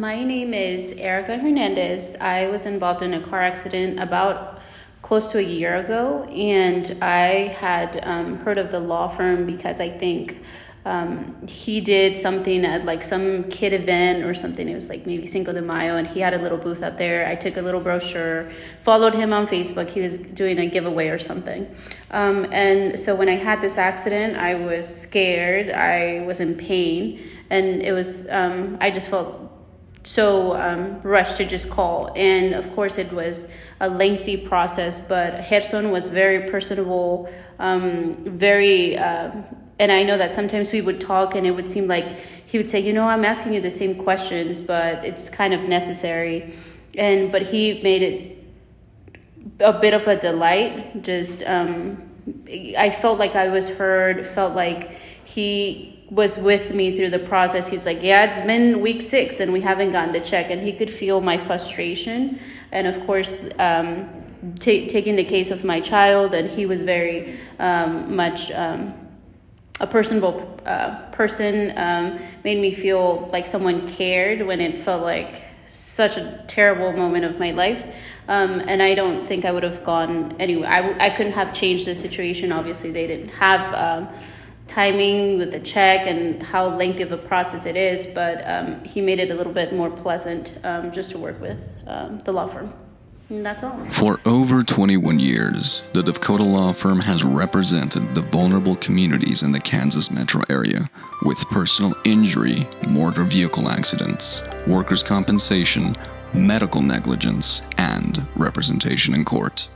My name is Erica Hernandez. I was involved in a car accident about close to a year ago, and I had heard of the law firm because I think he did something at like some kid event or something. It was like maybe Cinco de Mayo, and he had a little booth out there. I took a little brochure, followed him on Facebook. He was doing a giveaway or something. And so when I had this accident, I was scared. I was in pain, and it was, I just felt so rushed to just call. And of course it was a lengthy process, but Herson was very personable, and I know that sometimes we would talk and it would seem like he would say, you know, I'm asking you the same questions, but it's kind of necessary. But he made it a bit of a delight. Just, I felt like I was heard, felt like he was with me through the process. He's like, yeah, it's been week 6 and we haven't gotten the check. And he could feel my frustration. And of course, taking the case of my child, and he was very much, a personable person, made me feel like someone cared when it felt like such a terrible moment of my life. And I don't think I would have gone anywhere. I couldn't have changed the situation. Obviously, they didn't have timing with the check and how lengthy of a process it is, but he made it a little bit more pleasant just to work with the law firm. And that's all. For over 21 years, the Devkota Law Firm has represented the vulnerable communities in the Kansas metro area with personal injury, motor vehicle accidents, workers' compensation, medical negligence, and representation in court.